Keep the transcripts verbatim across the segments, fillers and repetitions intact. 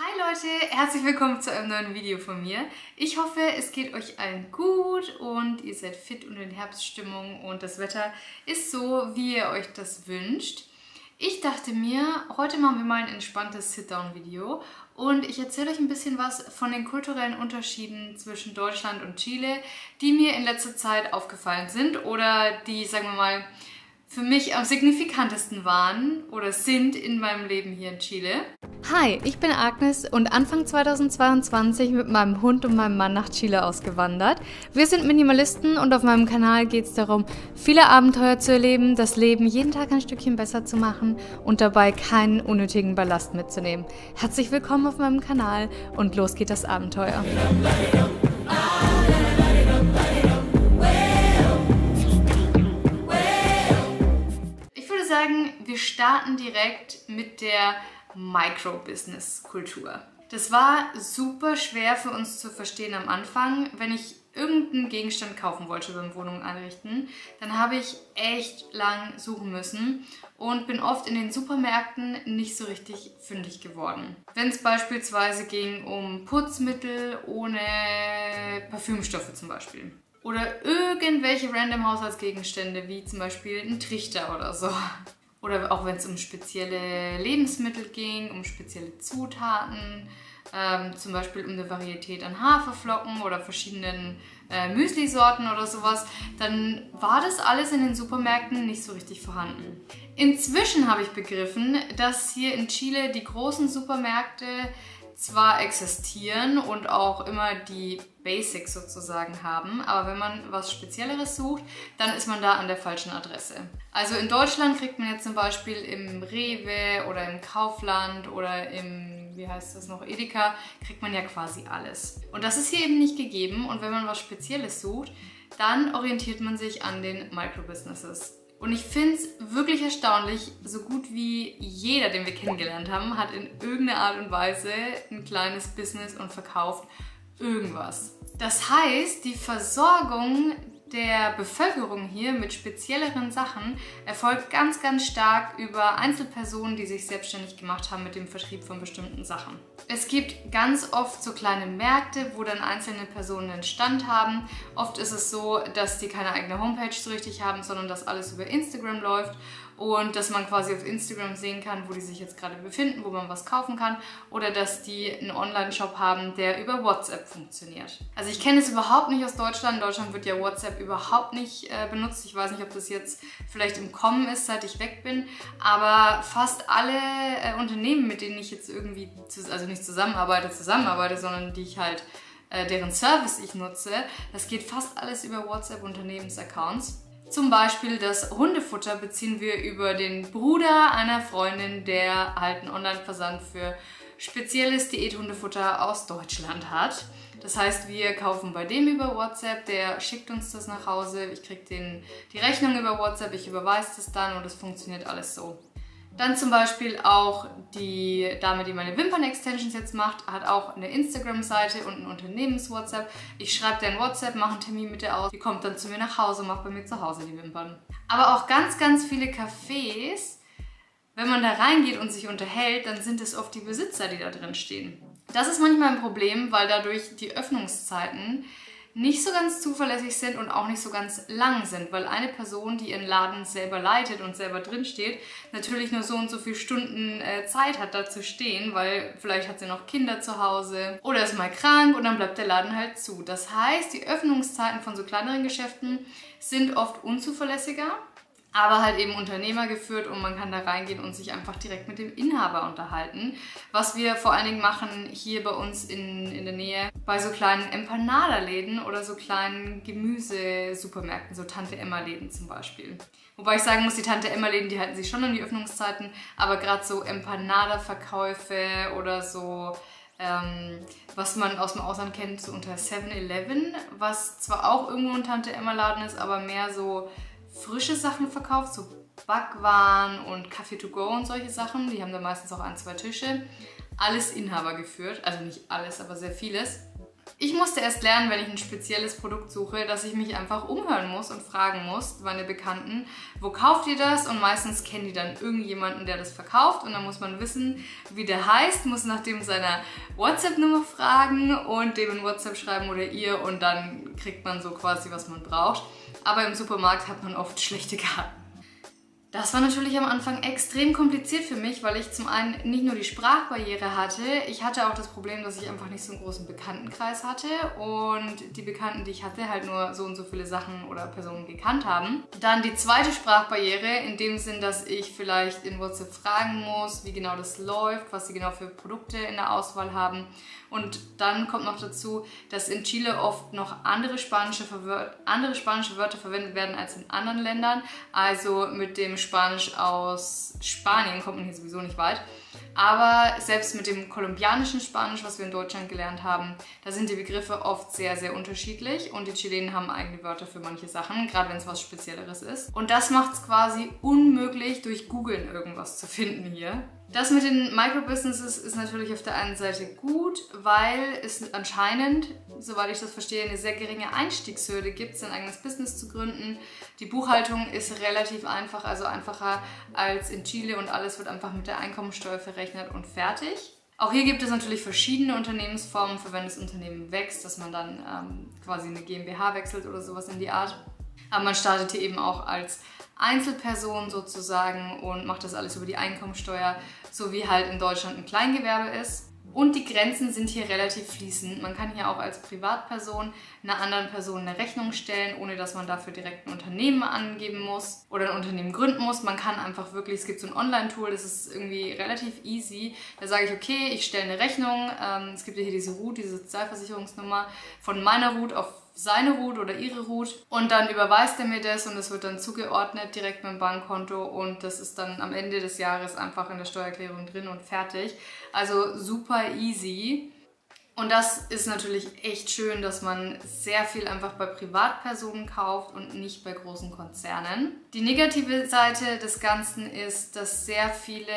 Hi Leute, herzlich willkommen zu einem neuen Video von mir. Ich hoffe, es geht euch allen gut und ihr seid fit und in Herbststimmung und das Wetter ist so, wie ihr euch das wünscht. Ich dachte mir, heute machen wir mal ein entspanntes Sit-Down-Video und ich erzähle euch ein bisschen was von den kulturellen Unterschieden zwischen Deutschland und Chile, die mir in letzter Zeit aufgefallen sind oder die, sagen wir mal, für mich am signifikantesten waren oder sind in meinem Leben hier in Chile. Hi, ich bin Agnes und Anfang zweitausendzweiundzwanzig mit meinem Hund und meinem Mann nach Chile ausgewandert. Wir sind Minimalisten und auf meinem Kanal geht es darum, viele Abenteuer zu erleben, das Leben jeden Tag ein Stückchen besser zu machen und dabei keinen unnötigen Ballast mitzunehmen. Herzlich willkommen auf meinem Kanal und los geht das Abenteuer. Wir starten direkt mit der Microbusiness-Kultur. Das war super schwer für uns zu verstehen am Anfang. Wenn ich irgendeinen Gegenstand kaufen wollte beim Wohnungen einrichten, dann habe ich echt lang suchen müssen und bin oft in den Supermärkten nicht so richtig fündig geworden. Wenn es beispielsweise ging um Putzmittel ohne Parfümstoffe zum Beispiel. Oder irgendwelche random Haushaltsgegenstände, wie zum Beispiel ein Trichter oder so. Oder auch wenn es um spezielle Lebensmittel ging, um spezielle Zutaten, ähm, zum Beispiel um eine Varietät an Haferflocken oder verschiedenen äh, Müsli-Sorten oder sowas, dann war das alles in den Supermärkten nicht so richtig vorhanden. Inzwischen habe ich begriffen, dass hier in Chile die großen Supermärkte zwar existieren und auch immer die Basics sozusagen haben, aber wenn man was Spezielleres sucht, dann ist man da an der falschen Adresse. Also in Deutschland kriegt man jetzt zum Beispiel im Rewe oder im Kaufland oder im, wie heißt das noch, Edeka, kriegt man ja quasi alles. Und das ist hier eben nicht gegeben und wenn man was Spezielles sucht, dann orientiert man sich an den Microbusinesses. Und ich finde es wirklich erstaunlich, so gut wie jeder, den wir kennengelernt haben, hat in irgendeiner Art und Weise ein kleines Business und verkauft irgendwas. Das heißt, die Versorgung der Bevölkerung hier mit spezielleren Sachen erfolgt ganz, ganz stark über Einzelpersonen, die sich selbstständig gemacht haben mit dem Vertrieb von bestimmten Sachen. Es gibt ganz oft so kleine Märkte, wo dann einzelne Personen einen Stand haben. Oft ist es so, dass die keine eigene Homepage so richtig haben, sondern dass alles über Instagram läuft und dass man quasi auf Instagram sehen kann, wo die sich jetzt gerade befinden, wo man was kaufen kann oder dass die einen Online-Shop haben, der über WhatsApp funktioniert. Also ich kenne es überhaupt nicht aus Deutschland. In Deutschland wird ja WhatsApp überhaupt nicht äh, benutzt. Ich weiß nicht, ob das jetzt vielleicht im Kommen ist, seit ich weg bin, aber fast alle äh, Unternehmen, mit denen ich jetzt irgendwie, also nicht zusammenarbeite, zusammenarbeite, sondern die ich halt, äh, deren Service ich nutze, das geht fast alles über WhatsApp-Unternehmensaccounts. Zum Beispiel das Hundefutter beziehen wir über den Bruder einer Freundin, der halt einen Online-Versand für spezielles Diäthundefutter aus Deutschland hat. Das heißt, wir kaufen bei dem über WhatsApp, der schickt uns das nach Hause, ich kriege den, die Rechnung über WhatsApp, ich überweise das dann und es funktioniert alles so. Dann zum Beispiel auch die Dame, die meine Wimpern-Extensions jetzt macht, hat auch eine Instagram-Seite und ein Unternehmens-WhatsApp. Ich schreibe dir ein WhatsApp, mache einen Termin mit ihr aus. Die kommt dann zu mir nach Hause und macht bei mir zu Hause die Wimpern. Aber auch ganz, ganz viele Cafés, wenn man da reingeht und sich unterhält, dann sind es oft die Besitzer, die da drin stehen. Das ist manchmal ein Problem, weil dadurch die Öffnungszeiten nicht so ganz zuverlässig sind und auch nicht so ganz lang sind, weil eine Person, die ihren Laden selber leitet und selber drin steht, natürlich nur so und so viele Stunden äh, Zeit hat, da zu stehen, weil vielleicht hat sie noch Kinder zu Hause oder ist mal krank und dann bleibt der Laden halt zu. Das heißt, die Öffnungszeiten von so kleineren Geschäften sind oft unzuverlässiger, aber halt eben Unternehmer geführt und man kann da reingehen und sich einfach direkt mit dem Inhaber unterhalten. Was wir vor allen Dingen machen hier bei uns in, in der Nähe, bei so kleinen Empanada-Läden oder so kleinen Gemüsesupermärkten, so Tante-Emma-Läden zum Beispiel. Wobei ich sagen muss, die Tante-Emma-Läden, die halten sich schon an die Öffnungszeiten, aber gerade so Empanada-Verkäufe oder so, Ähm, was man aus dem Ausland kennt, so unter seven eleven, was zwar auch irgendwo ein Tante-Emma-Laden ist, aber mehr so frische Sachen verkauft, so Backwaren und Kaffee to go und solche Sachen. Die haben da meistens auch ein, zwei Tische. Alles Inhaber geführt, also nicht alles, aber sehr vieles. Ich musste erst lernen, wenn ich ein spezielles Produkt suche, dass ich mich einfach umhören muss und fragen muss, meine Bekannten, wo kauft ihr das? Und meistens kennen die dann irgendjemanden, der das verkauft, und dann muss man wissen, wie der heißt, muss nach dem seiner WhatsApp-Nummer fragen und dem in WhatsApp schreiben oder ihr, und dann kriegt man so quasi, was man braucht. Aber im Supermarkt hat man oft schlechte Karten. Das war natürlich am Anfang extrem kompliziert für mich, weil ich zum einen nicht nur die Sprachbarriere hatte, ich hatte auch das Problem, dass ich einfach nicht so einen großen Bekanntenkreis hatte und die Bekannten, die ich hatte, halt nur so und so viele Sachen oder Personen gekannt haben. Dann die zweite Sprachbarriere in dem Sinn, dass ich vielleicht in WhatsApp fragen muss, wie genau das läuft, was sie genau für Produkte in der Auswahl haben. Und dann kommt noch dazu, dass in Chile oft noch andere spanische, andere spanische Wörter verwendet werden als in anderen Ländern, also mit dem Spanisch aus Spanien kommt man hier sowieso nicht weit. Aber selbst mit dem kolumbianischen Spanisch, was wir in Deutschland gelernt haben, da sind die Begriffe oft sehr, sehr unterschiedlich. Und die Chilenen haben eigene Wörter für manche Sachen, gerade wenn es was Spezielleres ist. Und das macht es quasi unmöglich, durch Googlen irgendwas zu finden hier. Das mit den Microbusinesses ist natürlich auf der einen Seite gut, weil es anscheinend, soweit ich das verstehe, eine sehr geringe Einstiegshürde gibt, sein eigenes Business zu gründen. Die Buchhaltung ist relativ einfach, also einfacher als in Chile, und alles wird einfach mit der Einkommensteuer verrechnet und fertig. Auch hier gibt es natürlich verschiedene Unternehmensformen, für wenn das Unternehmen wächst, dass man dann ähm, quasi eine GmbH wechselt oder sowas in die Art. Aber man startet hier eben auch als Einzelperson sozusagen und macht das alles über die Einkommensteuer, so wie halt in Deutschland ein Kleingewerbe ist. Und die Grenzen sind hier relativ fließend. Man kann hier auch als Privatperson einer anderen Person eine Rechnung stellen, ohne dass man dafür direkt ein Unternehmen angeben muss oder ein Unternehmen gründen muss. Man kann einfach wirklich, es gibt so ein Online-Tool, das ist irgendwie relativ easy. Da sage ich, okay, ich stelle eine Rechnung. Es gibt ja hier diese Route, diese Sozialversicherungsnummer von meiner Route auf seine Route oder ihre Route, und dann überweist er mir das und es wird dann zugeordnet direkt mit dem Bankkonto, und das ist dann am Ende des Jahres einfach in der Steuererklärung drin und fertig. Also super easy. Und das ist natürlich echt schön, dass man sehr viel einfach bei Privatpersonen kauft und nicht bei großen Konzernen. Die negative Seite des Ganzen ist, dass sehr viele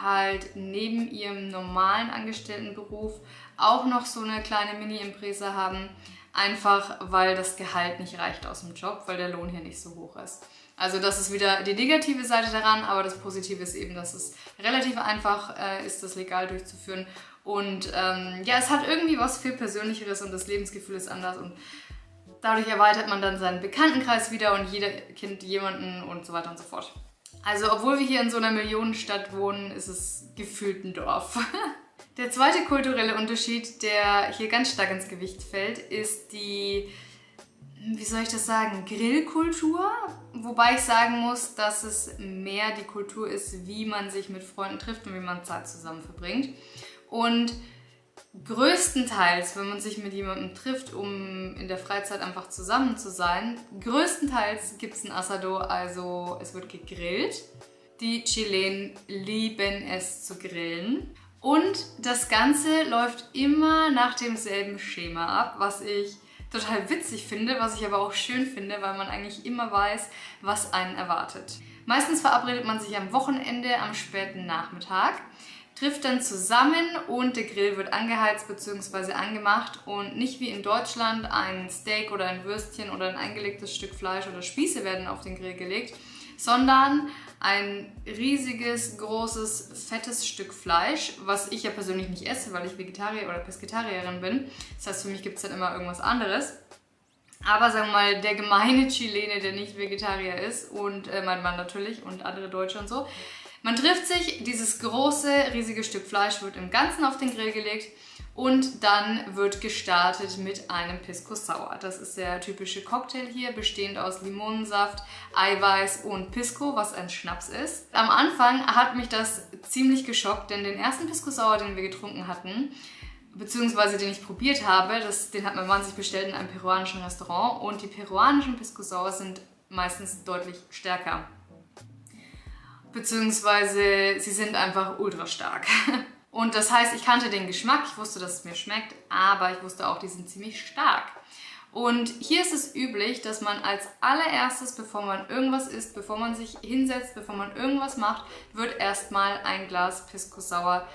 halt neben ihrem normalen Angestelltenberuf auch noch so eine kleine Mini-Imprese haben, einfach weil das Gehalt nicht reicht aus dem Job, weil der Lohn hier nicht so hoch ist. Also das ist wieder die negative Seite daran, aber das Positive ist eben, dass es relativ einfach äh, ist, das legal durchzuführen. Und ähm, ja, es hat irgendwie was viel Persönlicheres und das Lebensgefühl ist anders und dadurch erweitert man dann seinen Bekanntenkreis wieder und jeder kennt jemanden und so weiter und so fort. Also obwohl wir hier in so einer Millionenstadt wohnen, ist es gefühlt ein Dorf. Der zweite kulturelle Unterschied, der hier ganz stark ins Gewicht fällt, ist die, wie soll ich das sagen, Grillkultur. Wobei ich sagen muss, dass es mehr die Kultur ist, wie man sich mit Freunden trifft und wie man Zeit zusammen verbringt. Und größtenteils, wenn man sich mit jemandem trifft, um in der Freizeit einfach zusammen zu sein, größtenteils gibt es ein Asado, also es wird gegrillt. Die Chilenen lieben es zu grillen. Und das Ganze läuft immer nach demselben Schema ab, was ich total witzig finde, was ich aber auch schön finde, weil man eigentlich immer weiß, was einen erwartet. Meistens verabredet man sich am Wochenende, am späten Nachmittag, trifft dann zusammen und der Grill wird angeheizt bzw. angemacht und nicht wie in Deutschland ein Steak oder ein Würstchen oder ein eingelegtes Stück Fleisch oder Spieße werden auf den Grill gelegt, sondern ein riesiges, großes, fettes Stück Fleisch, was ich ja persönlich nicht esse, weil ich Vegetarier oder Pesketarierin bin. Das heißt, für mich gibt es dann immer irgendwas anderes. Aber sagen wir mal, der gemeine Chilene, der nicht Vegetarier ist und äh, mein Mann natürlich und andere Deutsche und so. Man trifft sich, dieses große, riesige Stück Fleisch wird im Ganzen auf den Grill gelegt und dann wird gestartet mit einem Pisco Sour. Das ist der typische Cocktail hier, bestehend aus Limonensaft, Eiweiß und Pisco, was ein Schnaps ist. Am Anfang hat mich das ziemlich geschockt, denn den ersten Pisco Sour, den wir getrunken hatten, beziehungsweise den ich probiert habe, das, den hat mein Mann sich bestellt in einem peruanischen Restaurant, und die peruanischen Pisco Sour sind meistens deutlich stärker. Beziehungsweise sie sind einfach ultra stark. Und das heißt, ich kannte den Geschmack, ich wusste, dass es mir schmeckt, aber ich wusste auch, die sind ziemlich stark. Und hier ist es üblich, dass man als allererstes, bevor man irgendwas isst, bevor man sich hinsetzt, bevor man irgendwas macht, wird erstmal ein Glas Pisco Sour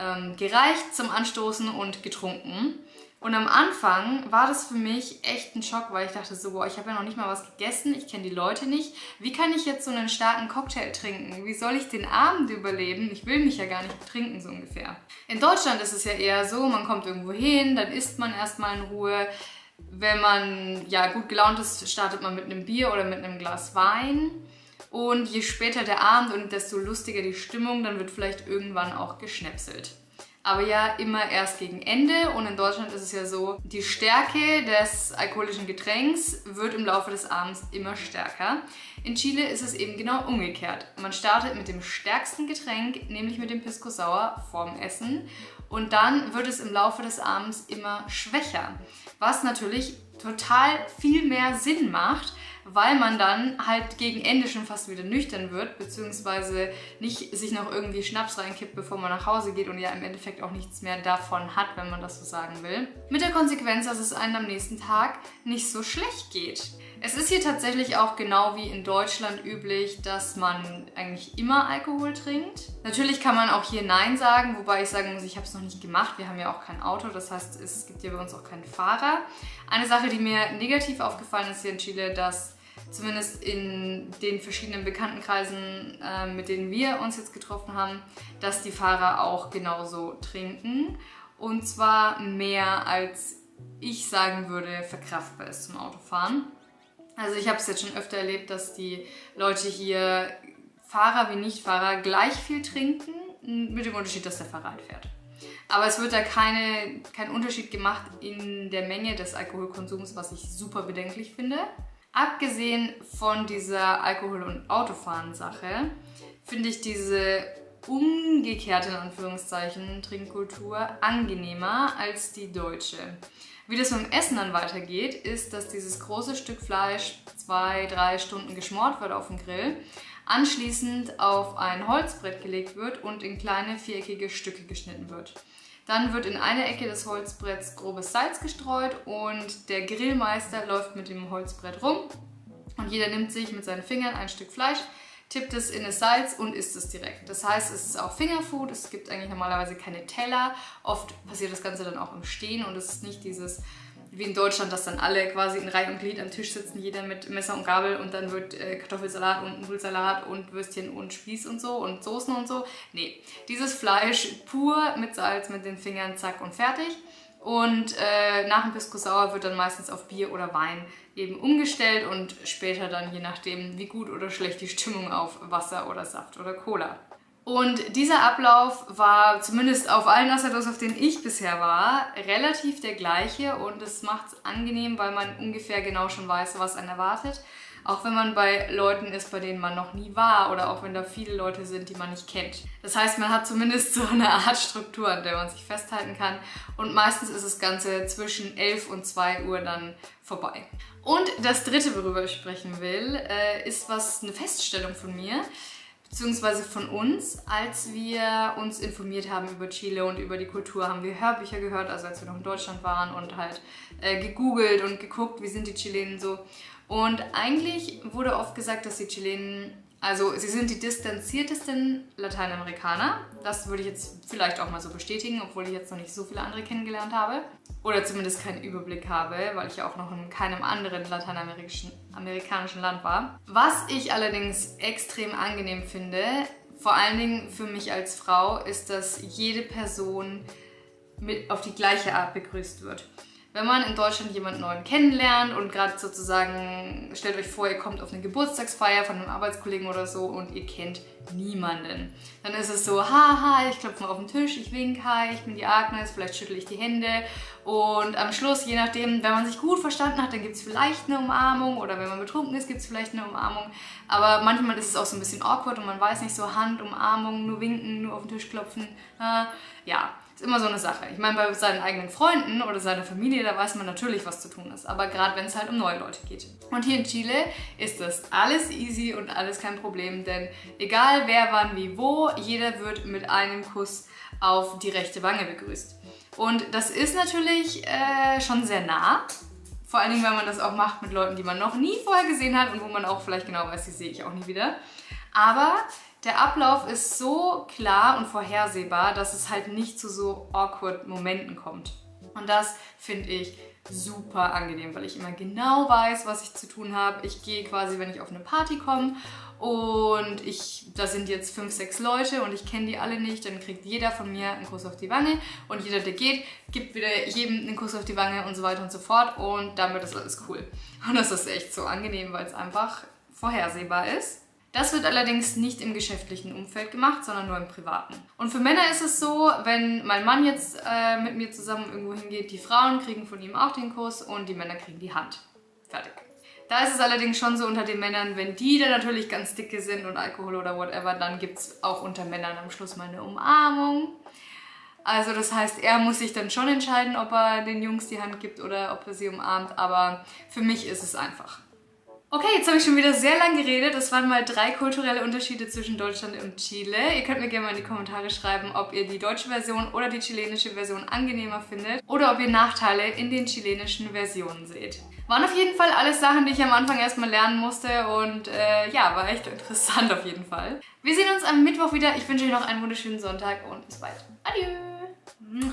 ähm, gereicht zum Anstoßen und getrunken. Und am Anfang war das für mich echt ein Schock, weil ich dachte so, boah, ich habe ja noch nicht mal was gegessen, ich kenne die Leute nicht. Wie kann ich jetzt so einen starken Cocktail trinken? Wie soll ich den Abend überleben? Ich will mich ja gar nicht betrinken, so ungefähr. In Deutschland ist es ja eher so, man kommt irgendwo hin, dann isst man erstmal in Ruhe. Wenn man ja gut gelaunt ist, startet man mit einem Bier oder mit einem Glas Wein. Und je später der Abend und desto lustiger die Stimmung, dann wird vielleicht irgendwann auch geschnäpselt. Aber ja, immer erst gegen Ende, und in Deutschland ist es ja so, die Stärke des alkoholischen Getränks wird im Laufe des Abends immer stärker. In Chile ist es eben genau umgekehrt. Man startet mit dem stärksten Getränk, nämlich mit dem Pisco Sour vorm Essen, und dann wird es im Laufe des Abends immer schwächer, was natürlich total viel mehr Sinn macht, weil man dann halt gegen Ende schon fast wieder nüchtern wird, beziehungsweise nicht sich noch irgendwie Schnaps reinkippt, bevor man nach Hause geht und ja im Endeffekt auch nichts mehr davon hat, wenn man das so sagen will. Mit der Konsequenz, dass es einem am nächsten Tag nicht so schlecht geht. Es ist hier tatsächlich auch genau wie in Deutschland üblich, dass man eigentlich immer Alkohol trinkt. Natürlich kann man auch hier Nein sagen, wobei ich sagen muss, ich habe es noch nicht gemacht. Wir haben ja auch kein Auto, das heißt, es gibt ja bei uns auch keinen Fahrer. Eine Sache, die mir negativ aufgefallen ist hier in Chile, dass zumindest in den verschiedenen Bekanntenkreisen, äh, mit denen wir uns jetzt getroffen haben, dass die Fahrer auch genauso trinken. Und zwar mehr, als ich sagen würde, verkraftbar ist zum Autofahren. Also ich habe es jetzt schon öfter erlebt, dass die Leute hier, Fahrer wie Nichtfahrer, gleich viel trinken, mit dem Unterschied, dass der Fahrer halt fährt. Aber es wird da keine, kein Unterschied gemacht in der Menge des Alkoholkonsums, was ich super bedenklich finde. Abgesehen von dieser Alkohol- und Autofahren-Sache finde ich diese umgekehrte, in Anführungszeichen, Trinkkultur angenehmer als die deutsche. Wie das mit dem Essen dann weitergeht, ist, dass dieses große Stück Fleisch zwei, drei Stunden geschmort wird auf dem Grill, anschließend auf ein Holzbrett gelegt wird und in kleine viereckige Stücke geschnitten wird. Dann wird in eine Ecke des Holzbretts grobes Salz gestreut und der Grillmeister läuft mit dem Holzbrett rum und jeder nimmt sich mit seinen Fingern ein Stück Fleisch, tippt es in das Salz und isst es direkt. Das heißt, es ist auch Fingerfood, es gibt eigentlich normalerweise keine Teller. Oft passiert das Ganze dann auch im Stehen und es ist nicht dieses, wie in Deutschland, dass dann alle quasi in Reihe und Glied am Tisch sitzen, jeder mit Messer und Gabel, und dann wird äh, Kartoffelsalat und Nudelsalat und Würstchen und Spieß und so und Soßen und so. Nee, dieses Fleisch pur mit Salz, mit den Fingern, zack und fertig. Und äh, nach dem Pisco Sour wird dann meistens auf Bier oder Wein eben umgestellt und später dann, je nachdem wie gut oder schlecht die Stimmung, auf Wasser oder Saft oder Cola. Und dieser Ablauf war zumindest auf allen Asados, auf denen ich bisher war, relativ der gleiche, und es macht es angenehm, weil man ungefähr genau schon weiß, was einen erwartet. Auch wenn man bei Leuten ist, bei denen man noch nie war, oder auch wenn da viele Leute sind, die man nicht kennt. Das heißt, man hat zumindest so eine Art Struktur, an der man sich festhalten kann, und meistens ist das Ganze zwischen elf und zwei Uhr dann vorbei. Und das dritte, worüber ich sprechen will, ist was eine Feststellung von mir, beziehungsweise von uns. Als wir uns informiert haben über Chile und über die Kultur, haben wir Hörbücher gehört, also als wir noch in Deutschland waren, und halt äh, gegoogelt und geguckt, wie sind die Chilenen so. Und eigentlich wurde oft gesagt, dass die Chilenen, also sie sind die distanziertesten Lateinamerikaner. Das würde ich jetzt vielleicht auch mal so bestätigen, obwohl ich jetzt noch nicht so viele andere kennengelernt habe. Oder zumindest keinen Überblick habe, weil ich ja auch noch in keinem anderen lateinamerikanischen amerikanischen Land war. Was ich allerdings extrem angenehm finde, vor allen Dingen für mich als Frau, ist, dass jede Person mit auf die gleiche Art begrüßt wird. Wenn man in Deutschland jemanden neuen kennenlernt und gerade sozusagen, stellt euch vor, ihr kommt auf eine Geburtstagsfeier von einem Arbeitskollegen oder so und ihr kennt niemanden. Dann ist es so, haha, ich klopfe mal auf den Tisch, ich winke, hi, ich bin die Agnes, vielleicht schüttle ich die Hände. Und am Schluss, je nachdem, wenn man sich gut verstanden hat, dann gibt es vielleicht eine Umarmung, oder wenn man betrunken ist, gibt es vielleicht eine Umarmung. Aber manchmal ist es auch so ein bisschen awkward und man weiß nicht so, Hand, Umarmung, nur winken, nur auf den Tisch klopfen, äh, ja. Ist immer so eine Sache. Ich meine, bei seinen eigenen Freunden oder seiner Familie, da weiß man natürlich, was zu tun ist. Aber gerade, wenn es halt um neue Leute geht. Und hier in Chile ist das alles easy und alles kein Problem, denn egal wer, wann, wie, wo, jeder wird mit einem Kuss auf die rechte Wange begrüßt. Und das ist natürlich äh, schon sehr nah. Vor allen Dingen, weil man das auch macht mit Leuten, die man noch nie vorher gesehen hat und wo man auch vielleicht genau weiß, die sehe ich auch nie wieder. Aber Der Ablauf ist so klar und vorhersehbar, dass es halt nicht zu so awkward Momenten kommt. Und das finde ich super angenehm, weil ich immer genau weiß, was ich zu tun habe. Ich gehe quasi, wenn ich auf eine Party komme und ich, da sind jetzt fünf, sechs Leute und ich kenne die alle nicht, dann kriegt jeder von mir einen Kuss auf die Wange und jeder, der geht, gibt wieder jedem einen Kuss auf die Wange und so weiter und so fort und damit ist alles cool. Und das ist echt so angenehm, weil es einfach vorhersehbar ist. Das wird allerdings nicht im geschäftlichen Umfeld gemacht, sondern nur im privaten. Und für Männer ist es so, wenn mein Mann jetzt äh, mit mir zusammen irgendwo hingeht, die Frauen kriegen von ihm auch den Kuss und die Männer kriegen die Hand. Fertig. Da ist es allerdings schon so unter den Männern, wenn die dann natürlich ganz dicke sind und Alkohol oder whatever, dann gibt es auch unter Männern am Schluss mal eine Umarmung. Also das heißt, er muss sich dann schon entscheiden, ob er den Jungs die Hand gibt oder ob er sie umarmt, aber für mich ist es einfach. Okay, jetzt habe ich schon wieder sehr lang geredet. Das waren mal drei kulturelle Unterschiede zwischen Deutschland und Chile. Ihr könnt mir gerne mal in die Kommentare schreiben, ob ihr die deutsche Version oder die chilenische Version angenehmer findet oder ob ihr Nachteile in den chilenischen Versionen seht. Waren auf jeden Fall alles Sachen, die ich am Anfang erstmal lernen musste und äh, ja, war echt interessant auf jeden Fall. Wir sehen uns am Mittwoch wieder. Ich wünsche euch noch einen wunderschönen Sonntag und bis bald. Adieu!